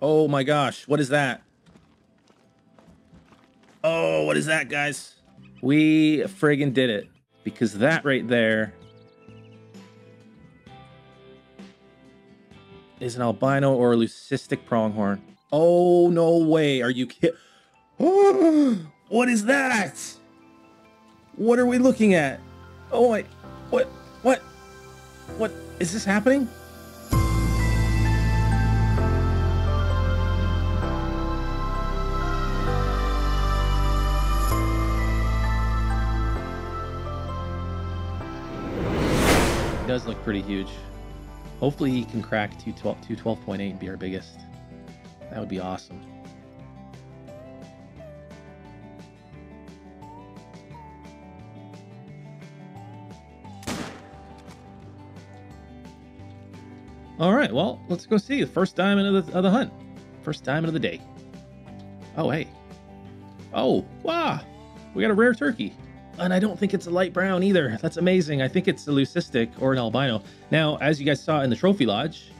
Oh my gosh, what is that? Oh, what is that, guys? We friggin' did it, because that right there is an albino or a leucistic pronghorn. Oh, no way. Are you kidding? Oh, what is that? What are we looking at? Oh, my. What? Is this happening? He does look pretty huge. Hopefully he can crack 212.8 and be our biggest. That would be awesome. All right, well, let's go see the first diamond of the hunt. First diamond of the day. Oh, hey. Oh, wow. We got a rare turkey. And I don't think it's a light brown either. That's amazing. I think it's a leucistic or an albino. Now, as you guys saw in the trophy lodge,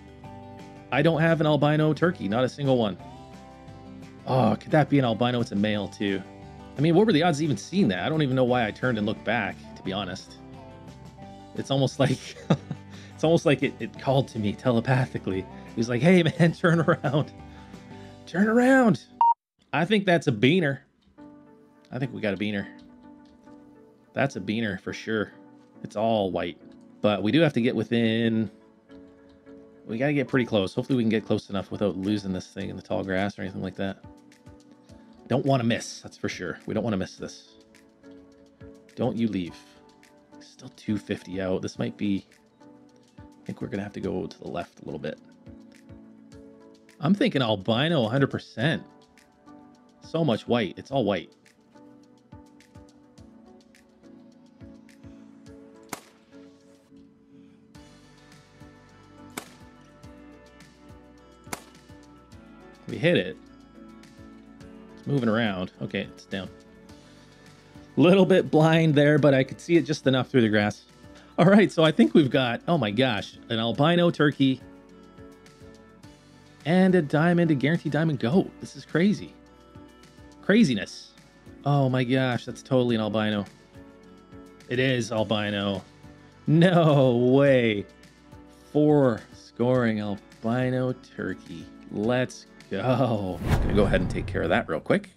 I don't have an albino turkey, not a single one. Oh, could that be an albino? It's a male too. I mean, what were the odds of even seeing that? I don't even know why I turned and looked back, to be honest. It's almost like, it's almost like it called to me telepathically. It was like, hey man, turn around. Turn around. I think that's a beaner. I think we got a beaner. That's a beaner for sure. It's all white, but we do have to get within. We got to get pretty close. Hopefully we can get close enough without losing this thing in the tall grass or anything like that. Don't want to miss. That's for sure. We don't want to miss this. Don't you leave. Still 250 out. This might be, I think we're going to have to go to the left a little bit. I'm thinking albino 100%. So much white. It's all white. We hit it. It's moving around. Okay, it's down. A little bit blind there, but I could see it just enough through the grass. All right, so I think we've got, oh my gosh, an albino turkey and a diamond, a guaranteed diamond goat. This is crazy. Craziness. Oh my gosh, that's totally an albino. It is albino. No way. 4 scoring albino turkey. Let's go. Yo, I'm gonna go ahead and take care of that real quick.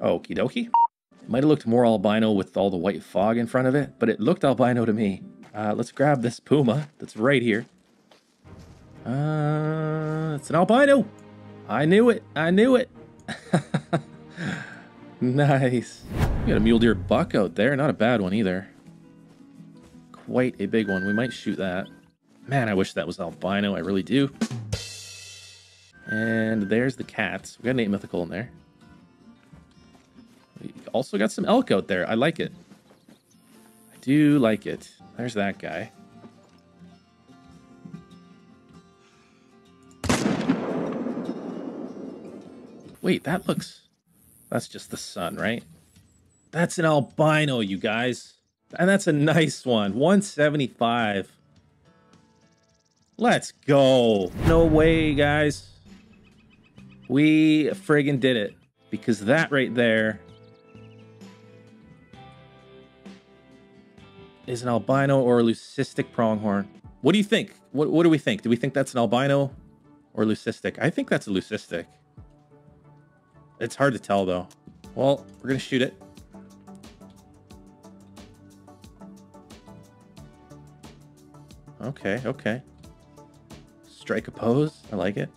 Okie dokie. It might have looked more albino with all the white fog in front of it, but it looked albino to me. Let's grab this puma that's right here. It's an albino. I knew it. I knew it. Nice. We got a mule deer buck out there. Not a bad one either. Quite a big one. We might shoot that. Man, I wish that was albino. I really do. And there's the cats. We got an 8 mythical in there. We also got some elk out there. I like it. I do like it. There's that guy. Wait, that looks... That's just the sun, right? That's an albino, you guys. And that's a nice one. 175. Let's go. No way, guys. We friggin' did it. Because that right there is an albino or a leucistic pronghorn. What do you think? What do we think? Do we think that's an albino or leucistic? I think that's a leucistic. It's hard to tell, though. Well, we're going to shoot it. Okay, okay. Strike a pose. I like it.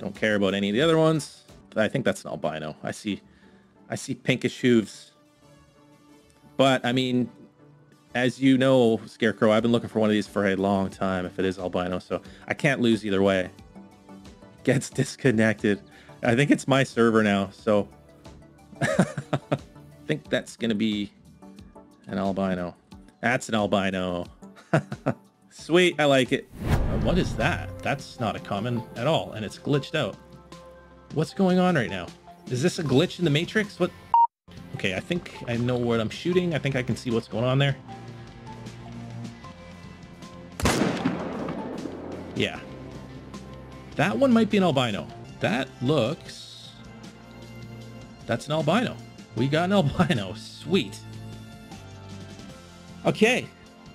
Don't care about any of the other ones. I think that's an albino. I see pinkish hooves. But, I mean, as you know, Scarecrow, I've been looking for one of these for a long time if it is albino, so I can't lose either way. Gets disconnected. I think it's my server now, so I think that's going to be an albino. That's an albino. Sweet, I like it. What is that? That's not a common at all, and it's glitched out. What's going on right now? Is this a glitch in the Matrix? What? Okay, I think I know what I'm shooting. I think I can see what's going on there. Yeah. That one might be an albino. That looks... That's an albino. We got an albino. Sweet. Okay.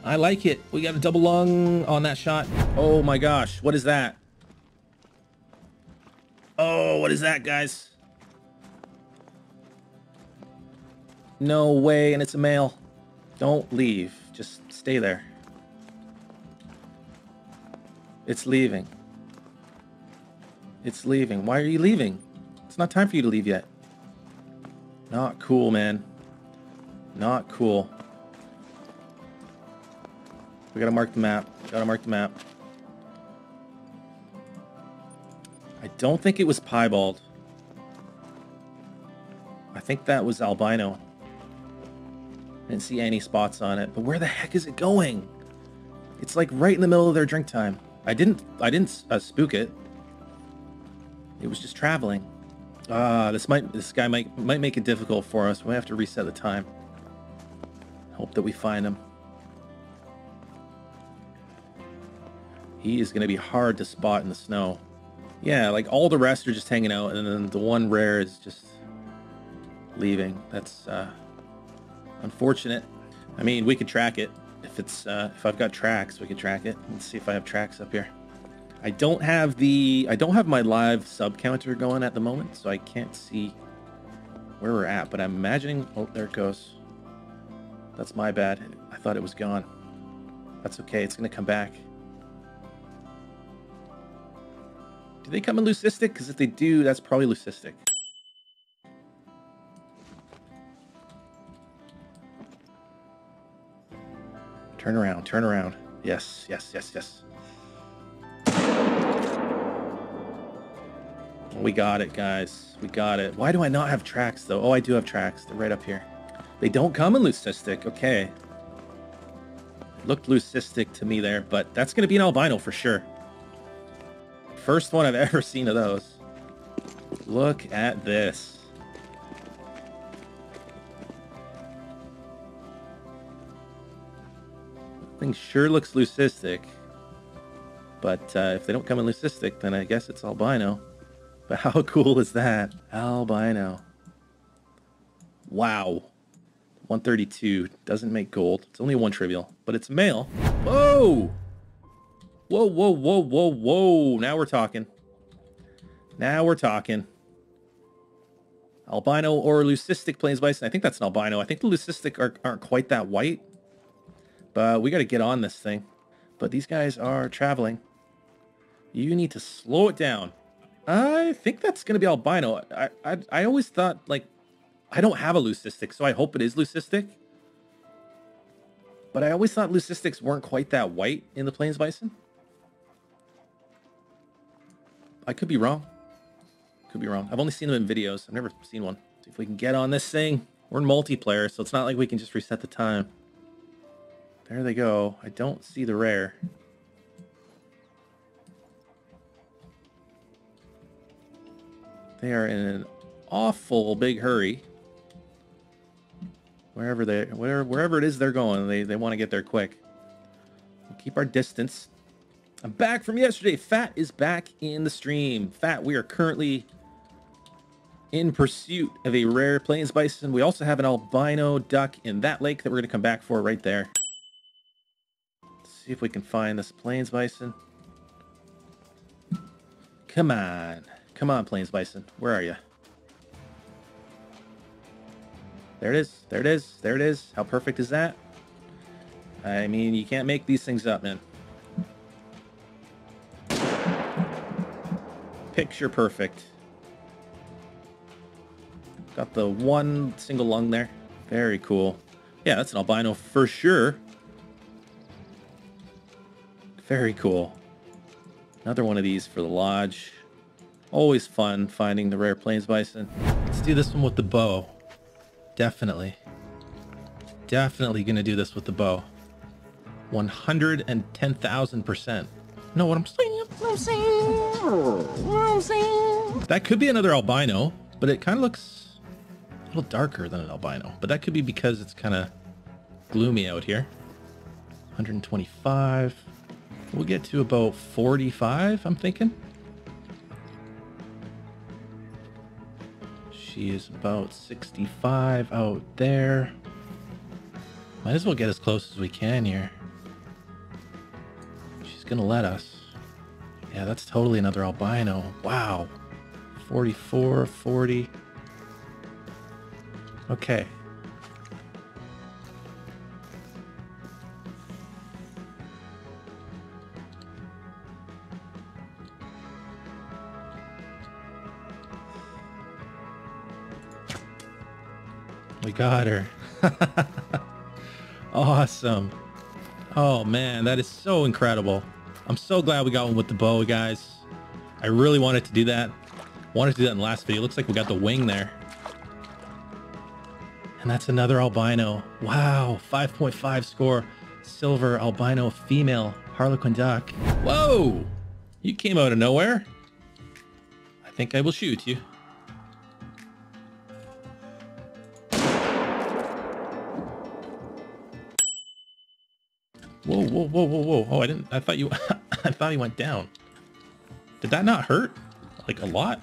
I like it. We got a double lung on that shot. Oh my gosh. What is that? Oh, what is that, guys? No way, and it's a male. Don't leave. Just stay there. It's leaving. It's leaving. Why are you leaving? It's not time for you to leave yet. Not cool, man. Not cool. We gotta mark the map. Gotta mark the map. I don't think it was piebald. I think that was albino. I didn't see any spots on it, but where the heck is it going? It's like right in the middle of their drink time. I didn't spook it. It was just traveling. This guy might make it difficult for us. We have to reset the time. Hope that we find him. He is going to be hard to spot in the snow. Yeah, like all the rest are just hanging out, and then the one rare is just leaving. That's unfortunate. I mean, we could track it. If I've got tracks, we could track it. Let's see if I have tracks up here. I don't have my live sub counter going at the moment, so I can't see where we're at, but I'm imagining, oh, there it goes. That's my bad. I thought it was gone. That's okay. It's going to come back. Do they come in leucistic? Because if they do, that's probably leucistic. Turn around, turn around. Yes, yes, yes, yes. We got it, guys. We got it. Why do I not have tracks, though? Oh, I do have tracks. They're right up here. They don't come in leucistic. Okay. It looked leucistic to me there, but that's going to be an albino for sure. First one I've ever seen of those. Look at this. That thing sure looks leucistic. But if they don't come in leucistic, then I guess it's albino. But how cool is that? Albino. Wow. 132 doesn't make gold. It's only one trivial, but it's male. Whoa! Whoa, whoa, whoa, whoa, whoa. Now we're talking. Now we're talking. Albino or leucistic plains bison. I think that's an albino. I think the leucistic aren't quite that white. But we got to get on this thing. But these guys are traveling. You need to slow it down. I think that's going to be albino. I always thought, like, I don't have a leucistic, so I hope it is leucistic. But I always thought leucistics weren't quite that white in the plains bison. I could be wrong. Could be wrong. I've only seen them in videos. I've never seen one. See if we can get on this thing. We're in multiplayer, so it's not like we can just reset the time. There they go. I don't see the rare. They are in an awful big hurry. Wherever it is they're going, they want to get there quick. We'll keep our distance. I'm back from yesterday. Fat is back in the stream. Fat, we are currently in pursuit of a rare plains bison. We also have an albino duck in that lake that we're going to come back for right there. Let's see if we can find this plains bison. Come on. Come on, plains bison. Where are you? There it is. There it is. There it is. How perfect is that? I mean, you can't make these things up, man. Picture perfect. Got the one single lung there. Very cool. Yeah, that's an albino for sure. Very cool. Another one of these for the lodge. Always fun finding the rare plains bison. Let's do this one with the bow. Definitely. Definitely gonna do this with the bow. 110,000%. Know what I'm saying? That could be another albino, but it kind of looks a little darker than an albino. But that could be because it's kind of gloomy out here. 125. We'll get to about 45, I'm thinking. She is about 65 out there. Might as well get as close as we can here. She's gonna let us. Yeah, that's totally another albino. Wow. 44, 40. Okay. We got her. Awesome. Oh man, that is so incredible. I'm so glad we got one with the bow, guys. I really wanted to do that. Wanted to do that in the last video. Looks like we got the wing there. And that's another albino. Wow, 5.5 score. Silver albino female Harlequin duck. Whoa! You came out of nowhere. I think I will shoot you. Whoa, whoa, whoa, whoa, whoa. Oh, I thought you went down. Did that not hurt? Like a lot?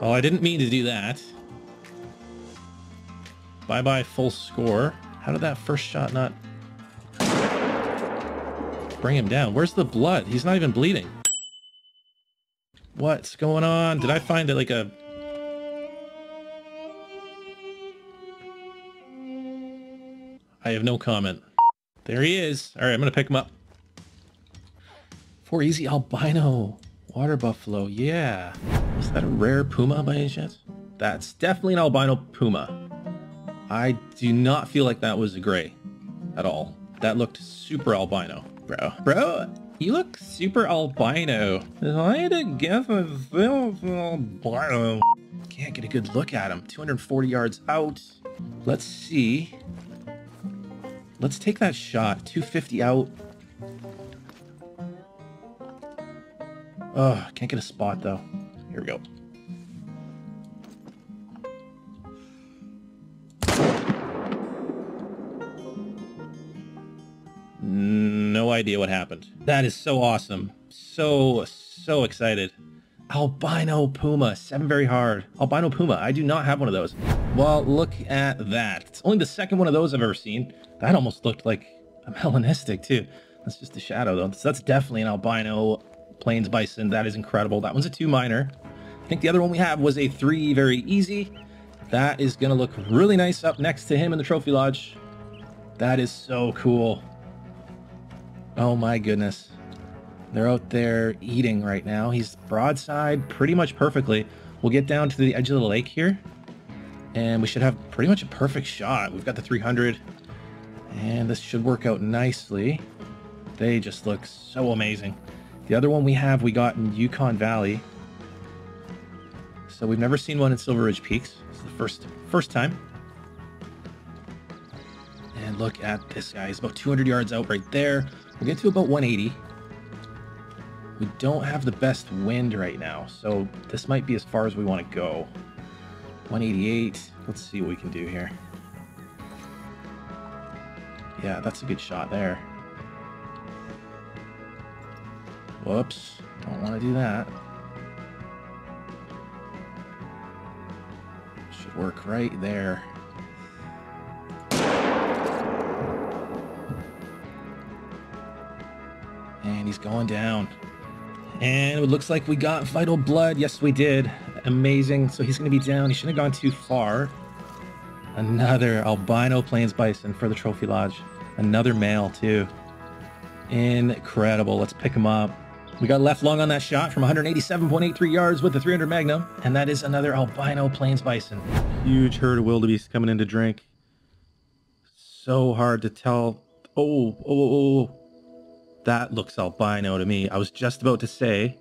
Oh, I didn't mean to do that. Bye-bye, full score. How did that first shot not bring him down? Where's the blood? He's not even bleeding. What's going on? Did I find it like a... I have no comment. There he is. All right, I'm going to pick him up. For easy albino water buffalo. Yeah. Is that a rare puma by any chance? That's definitely an albino puma. I do not feel like that was a gray at all. That looked super albino, bro. Bro, you look super albino. If I had to guess, myself, albino. Can't get a good look at him. 240 yards out. Let's see. Let's take that shot. 250 out. Oh, can't get a spot though. Here we go. No idea what happened. That is so awesome. So excited. Albino puma, 7 very hard. Albino puma, I do not have one of those. Well, look at that. It's only the second one of those I've ever seen. That almost looked like a melanistic too. That's just a shadow though. So that's definitely an albino plains bison. That is incredible. That one's a 2 minor. I think the other one we have was a 3 very easy. That is gonna look really nice up next to him in the trophy lodge. That is so cool. Oh my goodness. They're out there eating right now. He's broadside pretty much perfectly. We'll get down to the edge of the lake here and we should have pretty much a perfect shot. We've got the 300 and this should work out nicely. They just look so amazing. The other one we got in Yukon Valley. So we've never seen one in Silver Ridge Peaks. It's the first time. And look at this guy. He's about 200 yards out right there. We'll get to about 180. We don't have the best wind right now, so this might be as far as we want to go. 188. Let's see what we can do here. Yeah, that's a good shot there. Whoops. Don't want to do that. Should work right there. And he's going down. And it looks like we got vital blood. Yes, we did. Amazing. So he's going to be down. He shouldn't have gone too far. Another albino plains bison for the trophy lodge. Another male too. Incredible. Let's pick him up. We got left long on that shot from 187.83 yards with the 300 Magnum. And that is another albino plains bison. Huge herd of wildebeest coming in to drink. So hard to tell. Oh. That looks albino to me. I was just about to say,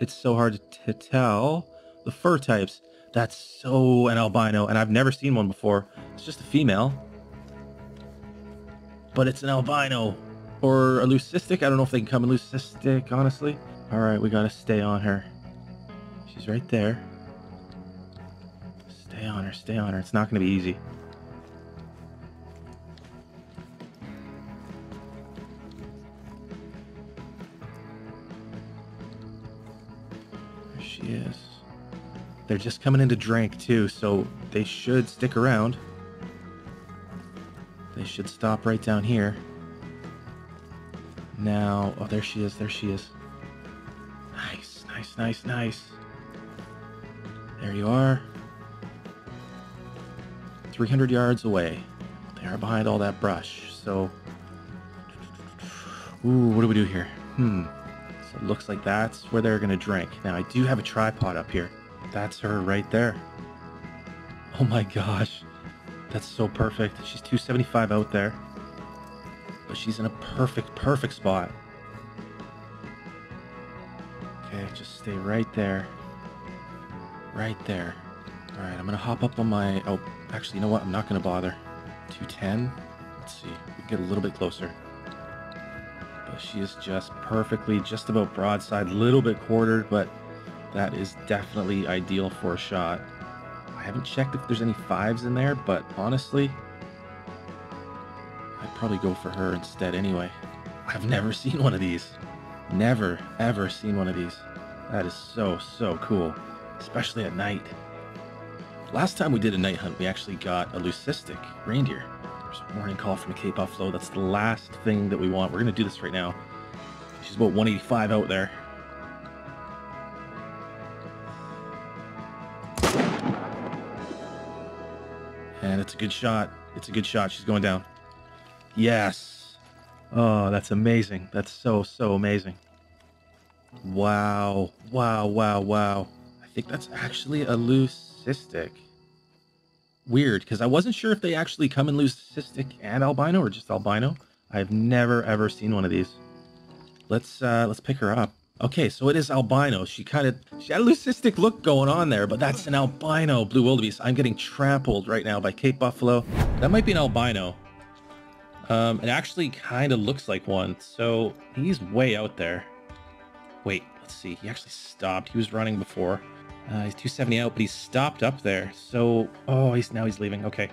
it's so hard to tell. The fur types, that's so an albino, and I've never seen one before. It's just a female. but it's an albino or a leucistic. I don't know if they can come in leucistic, honestly. All right, we gotta stay on her. She's right there. Stay on her, stay on her. It's not gonna be easy. There she is. They're just coming in to drink too, so they should stick around. They should stop right down here. Now, oh, there she is, there she is. Nice, nice, nice, nice. There you are. 300 yards away. They are behind all that brush, so... Ooh, what do we do here? So it looks like that's where they're gonna drink. Now, I do have a tripod up here. That's her right there. Oh my gosh. That's so perfect. She's 275 out there. But she's in a perfect, perfect spot. Okay, just stay right there. Right there. All right, I'm going to hop up on my... Oh, actually, you know what? I'm not going to bother. 210. Let's see. We can get a little bit closer. But she is just perfectly, just about broadside, a little bit quartered, but that is definitely ideal for a shot. I haven't checked if there's any fives in there, but honestly... I'd probably go for her instead anyway. I've never seen one of these. Never, ever seen one of these. That is so, so cool. Especially at night. Last time we did a night hunt, we actually got a leucistic reindeer. There's a warning call from the Cape Buffalo. That's the last thing that we want. We're going to do this right now. She's about 185 out there. And it's a good shot. It's a good shot. She's going down. Yes. Oh, that's amazing. That's so, so amazing. Wow. Wow, wow, wow. I think that's actually a leucistic. Weird, because I wasn't sure if they actually come in leucistic and albino or just albino. I've never, ever seen one of these. Let's pick her up. Okay, so it is albino. She had a leucistic look going on there, but that's an albino blue wildebeest. I'm getting trampled right now by Cape Buffalo. That might be an albino. It actually kind of looks like one, so he's way out there. Wait, let's see. He actually stopped. He was running before. He's 270 out, but he stopped up there. So, oh, now he's leaving. Okay.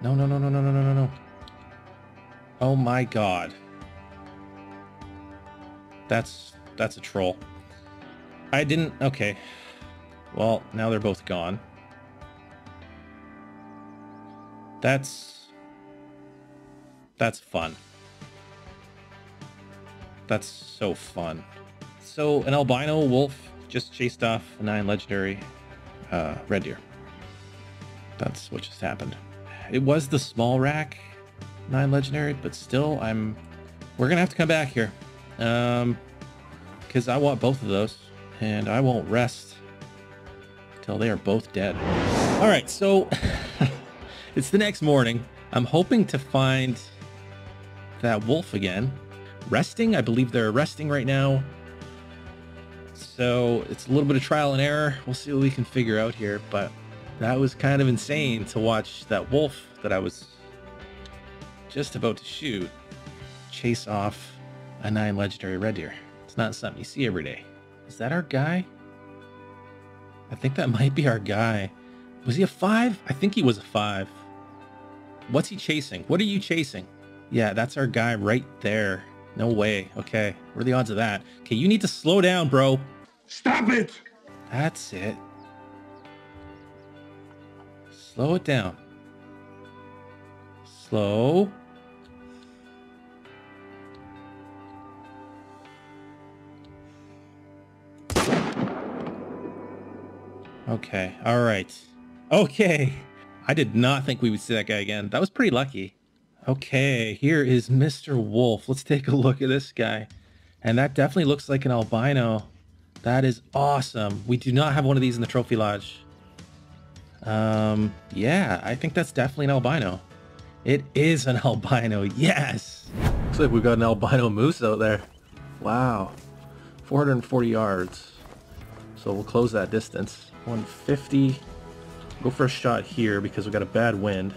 No, no, no, no, no, no, no, no, no. Oh my God. That's a troll. Okay. Well, now they're both gone. That's fun. That's so fun. So an albino wolf just chased off a 9 legendary red deer. That's what just happened. It was the small rack 9 legendary, but still we're gonna have to come back here. Because I want both of those, and I won't rest till they are both dead. All right, so it's the next morning. I'm hoping to find that wolf again. Resting, I believe they're resting right now. So it's a little bit of trial and error. We'll see what we can figure out here, but that was kind of insane to watch that wolf that I was just about to shoot chase off a 9 legendary red deer. It's not something you see every day. Is that our guy? I think that might be our guy. Was he a 5? I think he was a 5. What's he chasing? What are you chasing? Yeah, that's our guy right there. No way. Okay. What are the odds of that? Okay, you need to slow down, bro. Stop it! That's it. Slow it down. Slow. Okay. All right. Okay. I did not think we would see that guy again. That was pretty lucky. Okay, here is Mr. Wolf. Let's take a look at this guy. And that definitely looks like an albino. That is awesome. We do not have one of these in the trophy lodge. Yeah, I think that's definitely an albino. It is an albino, yes! Looks like we've got an albino moose out there. Wow. 440 yards. So we'll close that distance. 150. Go for a shot here because we've got a bad wind.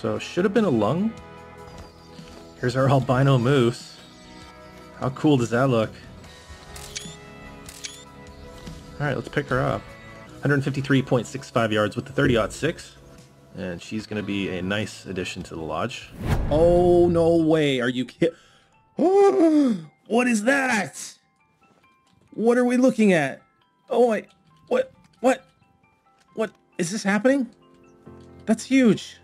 So, should have been a lung. Here's our albino moose. How cool does that look? Alright, let's pick her up. 153.65 yards with the 30-06. And she's going to be a nice addition to the lodge. Oh, no way. Are you kidding? What is that? What are we looking at? Oh, I... What? What? Is this happening? That's huge.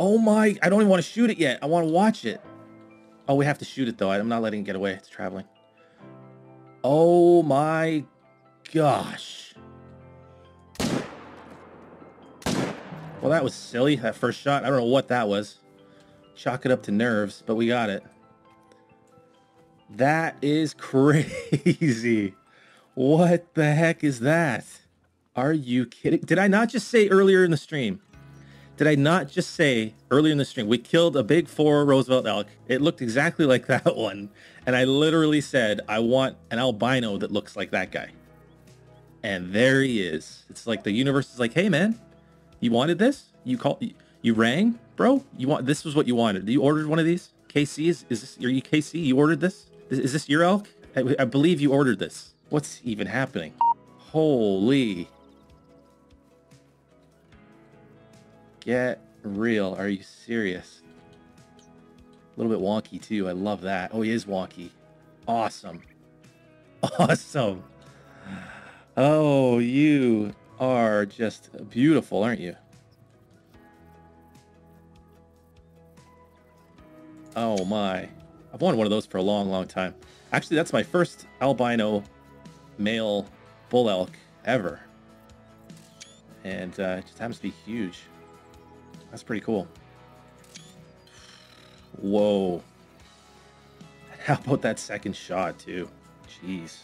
Oh my... I don't even want to shoot it yet. I want to watch it. Oh, we have to shoot it, though. I'm not letting it get away. It's traveling. Oh my gosh. Well, that was silly, that first shot. I don't know what that was. Chalk it up to nerves, but we got it. That is crazy. What the heck is that? Are you kidding? Did I not just say earlier in the stream? We killed a big four Roosevelt elk. It looked exactly like that one. And I literally said, I want an albino that looks like that guy. And there he is. It's like the universe is like, hey, man. You wanted this? You rang, bro? This was what you wanted. You ordered one of these? KC, are you KC? You ordered this? Is this your elk? I believe you ordered this. What's even happening? Holy. Get real. Are you serious? A little bit wonky too. I love that. Oh, he is wonky. Awesome. Awesome. Oh, you are just beautiful, aren't you? Oh my. I've wanted one of those for a long, long time. Actually, that's my first albino male bull elk ever. And it just happens to be huge. That's pretty cool. Whoa. And how about that second shot, too? Jeez.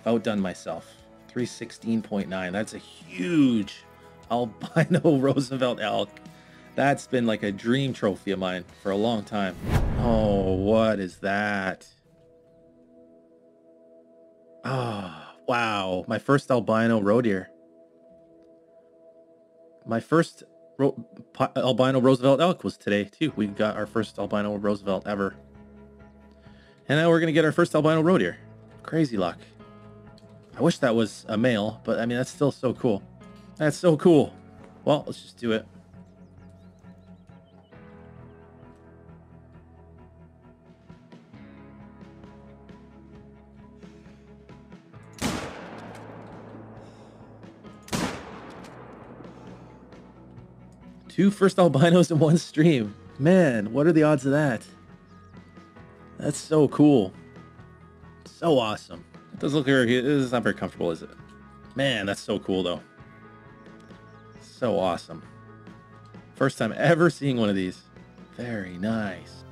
I've outdone myself. 316.9. That's a huge albino Roosevelt elk. That's been like a dream trophy of mine for a long time. Oh, what is that? Oh, wow. My first albino roe deer. My first albino Roosevelt elk was today, too. We got our first albino Roosevelt ever. And now we're going to get our first albino roe deer. Crazy luck. I wish that was a male, but I mean, that's still so cool. That's so cool. Well, let's just do it. Two first albinos in one stream. Man, what are the odds of that? That's so cool. So awesome. Doesn't look very good. It's not very comfortable, is it? Man, that's so cool, though. So awesome. First time ever seeing one of these. Very nice.